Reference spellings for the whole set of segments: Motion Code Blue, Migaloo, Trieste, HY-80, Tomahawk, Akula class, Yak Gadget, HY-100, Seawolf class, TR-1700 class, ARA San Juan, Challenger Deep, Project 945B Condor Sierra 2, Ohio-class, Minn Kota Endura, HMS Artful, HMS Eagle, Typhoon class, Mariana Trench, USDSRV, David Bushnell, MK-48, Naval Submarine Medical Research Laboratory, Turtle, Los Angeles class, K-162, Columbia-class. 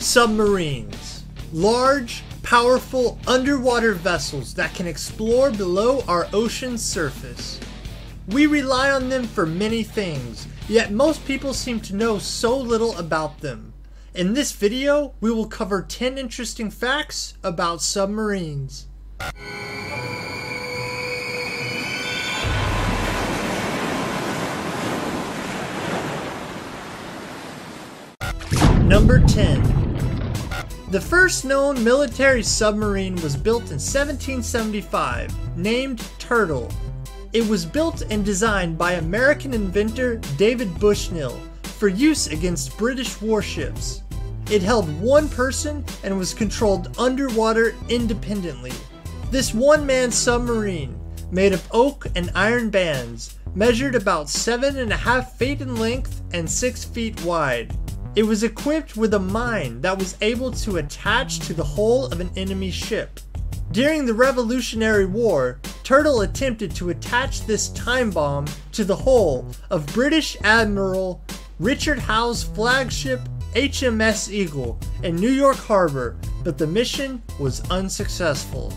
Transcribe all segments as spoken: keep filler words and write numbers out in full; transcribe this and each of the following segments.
submarines. Large, powerful underwater vessels that can explore below our ocean's surface. We rely on them for many things, yet most people seem to know so little about them. In this video, we will cover ten interesting facts about submarines. Number ten. The first known military submarine was built in seventeen seventy-five, named Turtle. It was built and designed by American inventor David Bushnell for use against British warships. It held one person and was controlled underwater independently. This one-man submarine, made of oak and iron bands, measured about seven and a half feet in length and six feet wide. It was equipped with a mine that was able to attach to the hull of an enemy ship. During the Revolutionary War, Turtle attempted to attach this time bomb to the hull of British Admiral Richard Howe's flagship H M S Eagle in New York Harbor, but the mission was unsuccessful.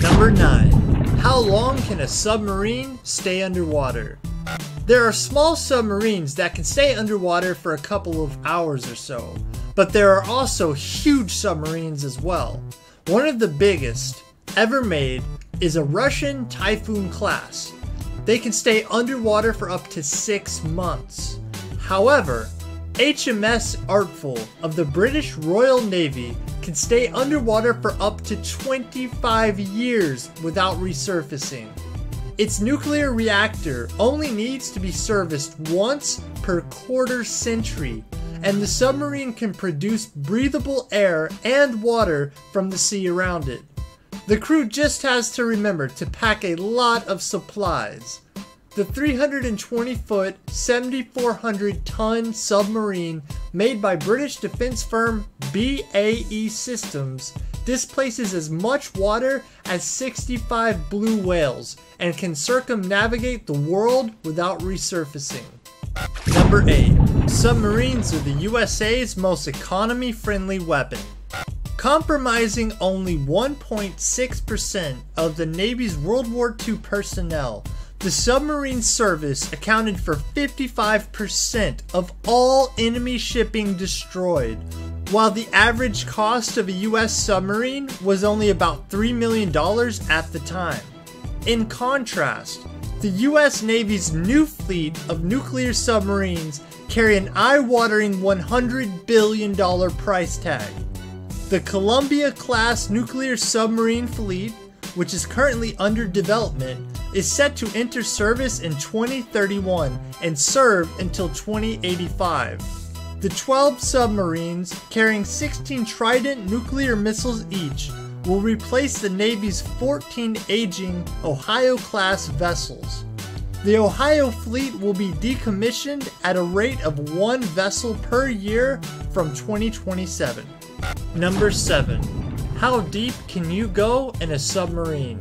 Number nine. How long can a submarine stay underwater? There are small submarines that can stay underwater for a couple of hours or so, but there are also huge submarines as well. One of the biggest ever made is a Russian Typhoon class. They can stay underwater for up to six months. However, H M S Artful of the British Royal Navy can stay underwater for up to twenty-five years without resurfacing. Its nuclear reactor only needs to be serviced once per quarter century, and the submarine can produce breathable air and water from the sea around it. The crew just has to remember to pack a lot of supplies. The three hundred twenty foot, seventy-four hundred ton submarine made by British defense firm B A E Systems displaces as much water as sixty-five blue whales and can circumnavigate the world without resurfacing. Number eight. Submarines are the U S A's most economy-friendly weapon. Comprising only one point six percent of the Navy's World War Two personnel, the submarine service accounted for fifty-five percent of all enemy shipping destroyed, while the average cost of a U S submarine was only about three million dollars at the time. In contrast, the U S Navy's new fleet of nuclear submarines carry an eye-watering one hundred billion dollars price tag. The Columbia-class nuclear submarine fleet, which is currently under development, is set to enter service in twenty thirty-one and serve until twenty eighty-five. The twelve submarines, carrying sixteen Trident nuclear missiles each, will replace the Navy's fourteen aging Ohio-class vessels. The Ohio fleet will be decommissioned at a rate of one vessel per year from twenty twenty-seven. Number seven. How deep can you go in a submarine?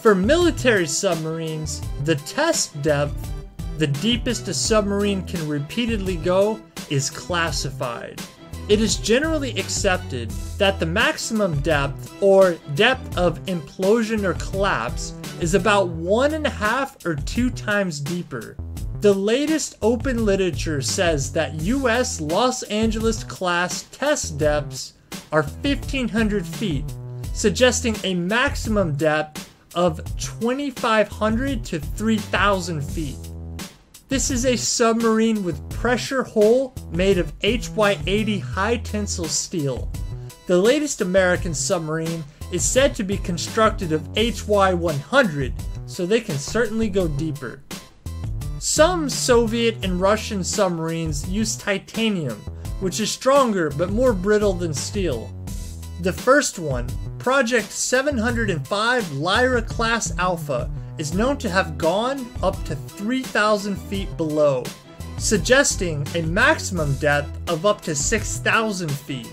For military submarines, the test depth, the deepest a submarine can repeatedly go, is classified. It is generally accepted that the maximum depth, or depth of implosion or collapse, is about one and a half or two times deeper. The latest open literature says that U S Los Angeles class test depths are fifteen hundred feet, suggesting a maximum depth of twenty-five hundred to three thousand feet. This is a submarine with pressure hull made of H Y eighty high tensile steel. The latest American submarine is said to be constructed of H Y one hundred, so they can certainly go deeper. Some Soviet and Russian submarines use titanium, which is stronger but more brittle than steel. The first one, Project seven oh five Lyra Class Alpha, is known to have gone up to three thousand feet below, suggesting a maximum depth of up to six thousand feet.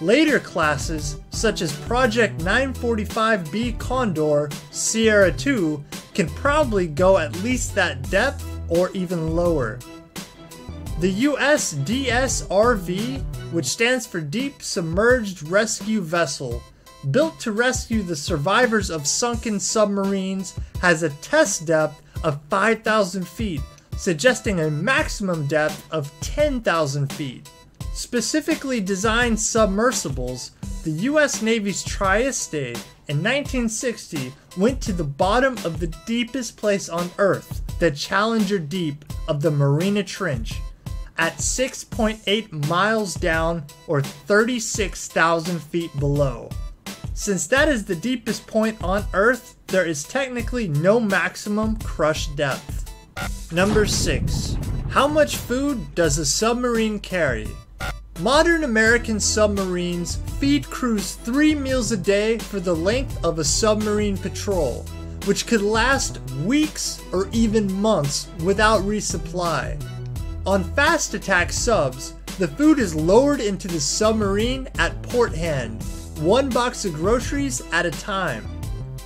Later classes, such as Project nine forty-five B Condor Sierra two, can probably go at least that depth or even lower. The U S D S R V which stands for Deep Submerged Rescue Vessel, built to rescue the survivors of sunken submarines, has a test depth of five thousand feet, suggesting a maximum depth of ten thousand feet. Specifically designed submersibles, the U S Navy's Trieste in nineteen sixty went to the bottom of the deepest place on Earth, the Challenger Deep of the Mariana Trench, at six point eight miles down or thirty-six thousand feet below. Since that is the deepest point on Earth, there is technically no maximum crush depth. Number six. How much food does a submarine carry? Modern American submarines feed crews three meals a day for the length of a submarine patrol, which could last weeks or even months without resupply. On fast attack subs, the food is lowered into the submarine at port hand, one box of groceries at a time.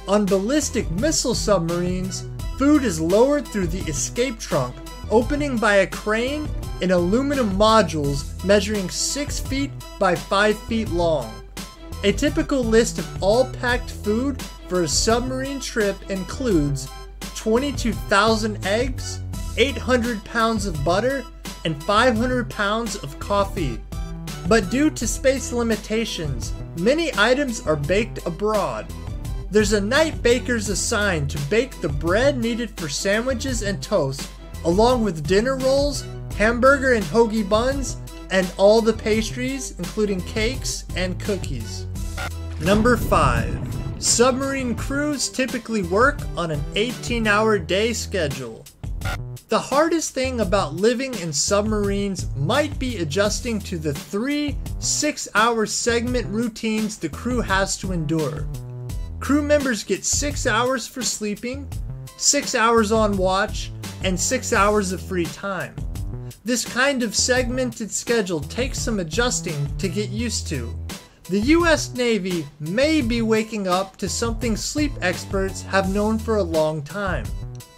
On ballistic missile submarines, food is lowered through the escape trunk, opening by a crane in aluminum modules measuring six feet by five feet long. A typical list of all packed food for a submarine trip includes twenty-two thousand eggs, eight hundred pounds of butter, and five hundred pounds of coffee. But due to space limitations, many items are baked abroad. There's a night baker's assigned to bake the bread needed for sandwiches and toast, along with dinner rolls, hamburger and hoagie buns, and all the pastries, including cakes and cookies. Number five. Submarine crews typically work on an eighteen hour day schedule. The hardest thing about living in submarines might be adjusting to the three six hour segment routines the crew has to endure. Crew members get six hours for sleeping, six hours on watch, and six hours of free time. This kind of segmented schedule takes some adjusting to get used to. The U S Navy may be waking up to something sleep experts have known for a long time,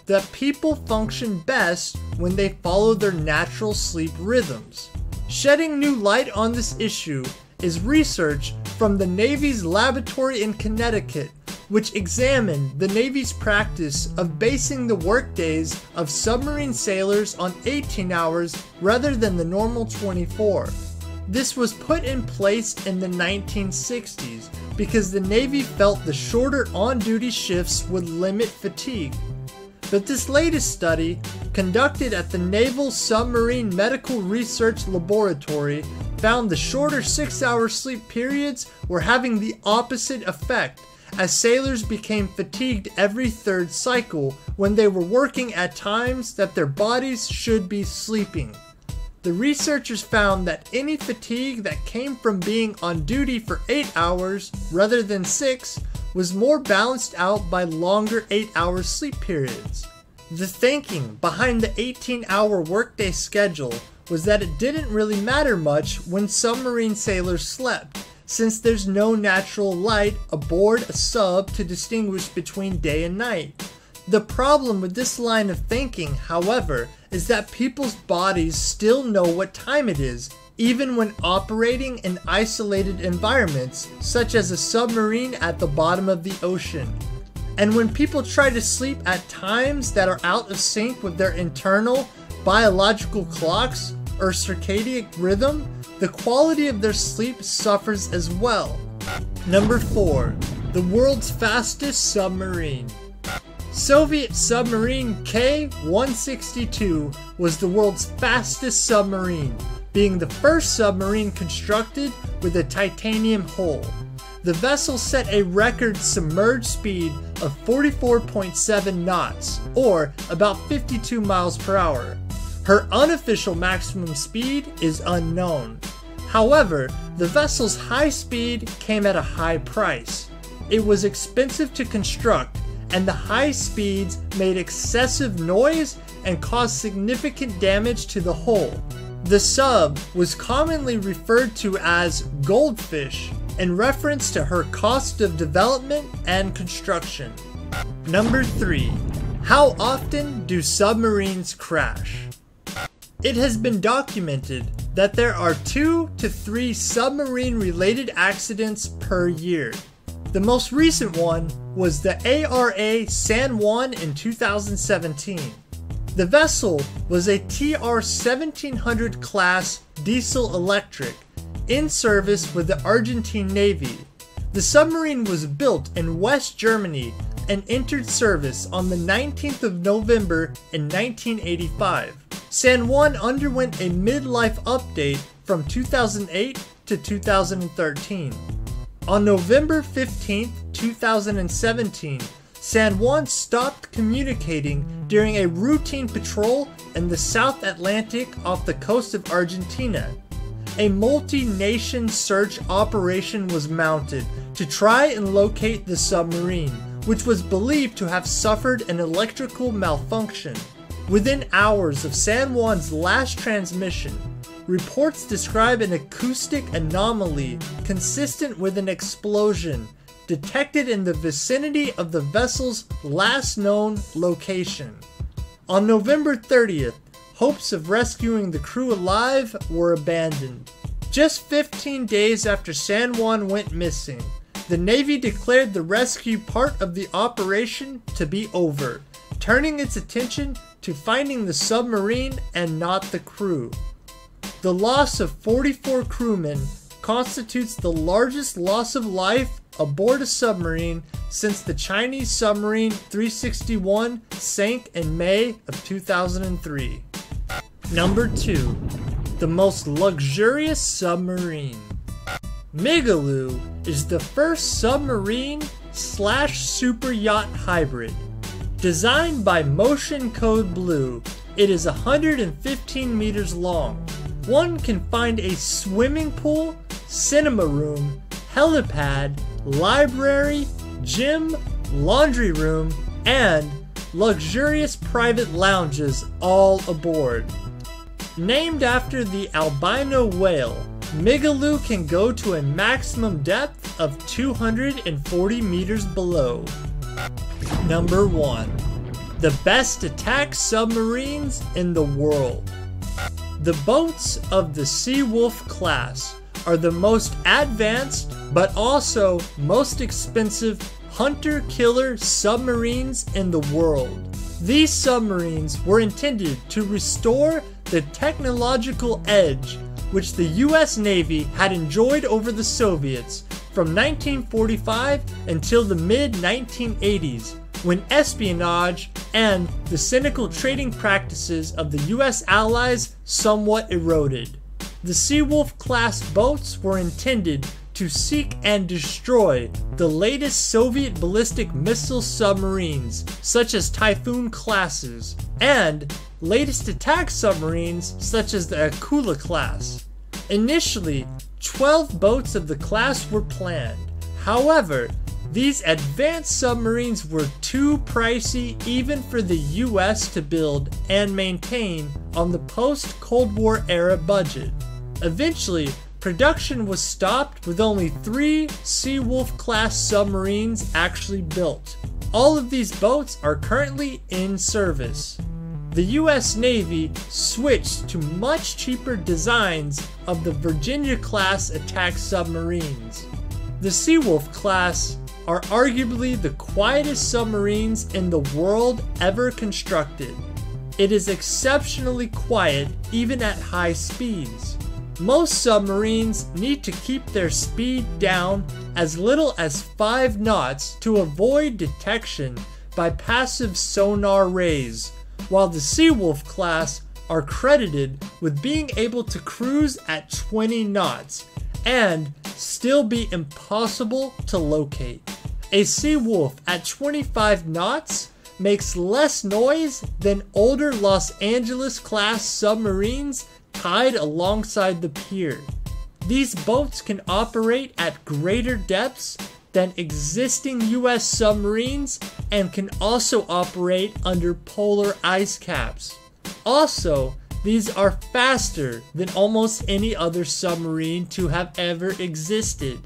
that people function best when they follow their natural sleep rhythms. Shedding new light on this issue is research from the Navy's laboratory in Connecticut, which examined the Navy's practice of basing the workdays of submarine sailors on eighteen hours rather than the normal twenty-four. This was put in place in the nineteen sixties because the Navy felt the shorter on-duty shifts would limit fatigue. But this latest study, conducted at the Naval Submarine Medical Research Laboratory, found the shorter six hour sleep periods were having the opposite effect, as sailors became fatigued every third cycle when they were working at times that their bodies should be sleeping. The researchers found that any fatigue that came from being on duty for eight hours rather than six was more balanced out by longer eight hour sleep periods. The thinking behind the eighteen hour workday schedule was that it didn't really matter much when submarine sailors slept, since there's no natural light aboard a sub to distinguish between day and night. The problem with this line of thinking, however, is that people's bodies still know what time it is, even when operating in isolated environments, such as a submarine at the bottom of the ocean. And when people try to sleep at times that are out of sync with their internal biological clocks or circadian rhythm, the quality of their sleep suffers as well. Number four. The world's fastest submarine. Soviet submarine K one sixty-two was the world's fastest submarine, being the first submarine constructed with a titanium hull. The vessel set a record submerged speed of forty-four point seven knots, or about fifty-two miles per hour. Her unofficial maximum speed is unknown. However, the vessel's high speed came at a high price. It was expensive to construct, and the high speeds made excessive noise and caused significant damage to the hull. The sub was commonly referred to as Goldfish in reference to her cost of development and construction. Number three. How often do submarines crash? It has been documented that there are two to three submarine-related accidents per year. The most recent one was the A R A San Juan in two thousand seventeen. The vessel was a T R seventeen hundred class diesel electric in service with the Argentine Navy. The submarine was built in West Germany and entered service on the nineteenth of November in nineteen eighty-five. San Juan underwent a midlife update from two thousand eight to two thousand thirteen. On November fifteenth, two thousand seventeen, San Juan stopped communicating during a routine patrol in the South Atlantic off the coast of Argentina. A multi-nation search operation was mounted to try and locate the submarine, which was believed to have suffered an electrical malfunction. Within hours of San Juan's last transmission, reports describe an acoustic anomaly consistent with an explosion detected in the vicinity of the vessel's last known location. On November thirtieth, hopes of rescuing the crew alive were abandoned. Just fifteen days after San Juan went missing, the Navy declared the rescue part of the operation to be over, turning its attention to finding the submarine and not the crew. The loss of forty-four crewmen constitutes the largest loss of life aboard a submarine since the Chinese submarine three sixty-one sank in May of two thousand three. Number two, the most luxurious submarine. Migaloo is the first submarine slash super yacht hybrid. Designed by Motion Code Blue, it is one hundred fifteen meters long. One can find a swimming pool, cinema room, helipad, library, gym, laundry room, and luxurious private lounges all aboard. Named after the albino whale, Migaloo can go to a maximum depth of two hundred forty meters below. Number one, the best attack submarines in the world. The boats of the Seawolf class are the most advanced but also most expensive hunter-killer submarines in the world. These submarines were intended to restore the technological edge which the U S Navy had enjoyed over the Soviets from nineteen forty-five until the mid nineteen eighties, when espionage and the cynical trading practices of the U S allies somewhat eroded. The Seawolf class boats were intended to seek and destroy the latest Soviet ballistic missile submarines, such as Typhoon classes, and latest attack submarines such as the Akula class. Initially, twelve boats of the class were planned. However, these advanced submarines were too pricey even for the U S to build and maintain on the post-Cold War era budget. Eventually, production was stopped with only three Seawolf-class submarines actually built. All of these boats are currently in service. The U S Navy switched to much cheaper designs of the Virginia-class attack submarines. The Seawolf class are arguably the quietest submarines in the world ever constructed. It is exceptionally quiet even at high speeds. Most submarines need to keep their speed down as little as five knots to avoid detection by passive sonar rays, while the Seawolf class are credited with being able to cruise at twenty knots and still be impossible to locate. A Seawolf at twenty-five knots makes less noise than older Los Angeles class submarines tied alongside the pier. These boats can operate at greater depths than existing U S submarines and can also operate under polar ice caps. Also, these are faster than almost any other submarine to have ever existed.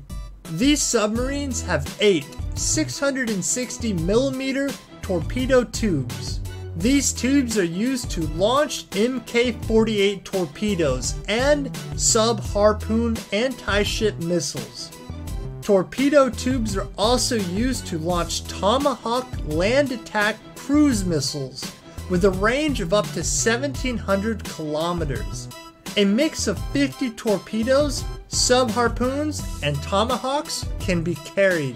These submarines have eight six hundred sixty millimeter torpedo tubes. These tubes are used to launch M K forty-eight torpedoes and sub-harpoon anti-ship missiles. Torpedo tubes are also used to launch Tomahawk land attack cruise missiles with a range of up to seventeen hundred kilometers. A mix of fifty torpedoes, sub-harpoons, and tomahawks can be carried.